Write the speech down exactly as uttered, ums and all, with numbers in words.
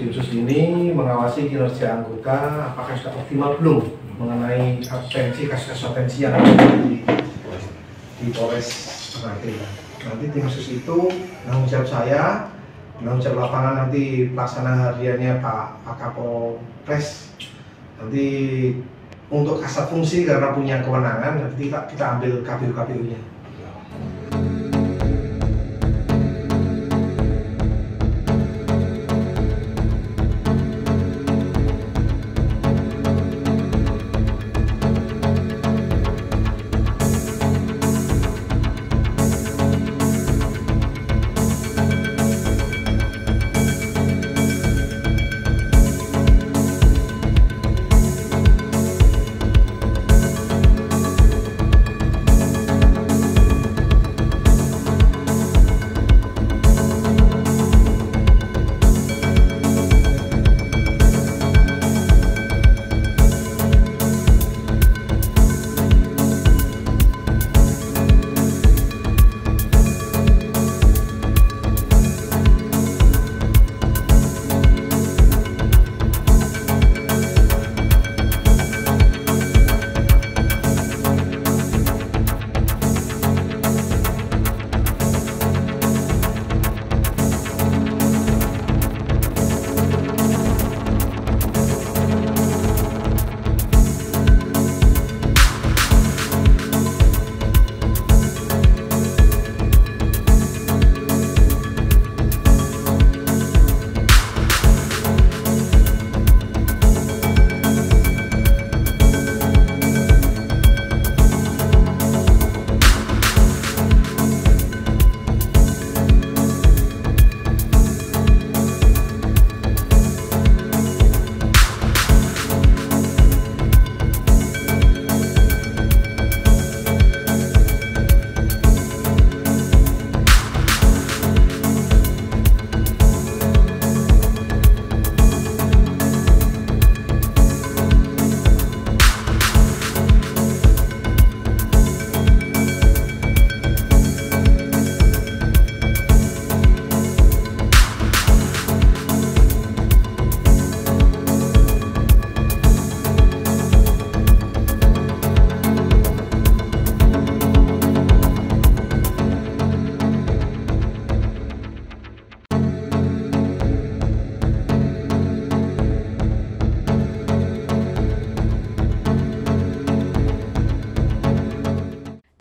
Tim sus ini mengawasi kinerja anggota apakah sudah optimal belum mengenai absensi kasus-kasus absensi yang ada di, di Polres Ternate. Nanti tim sus itu tanggung jawab saya, tanggung jawab lapangan nanti pelaksana hariannya Pak, Pak Kapolres. Nanti untuk kasat fungsi karena punya kewenangan nanti kita, kita ambil K P U-K P U-nya.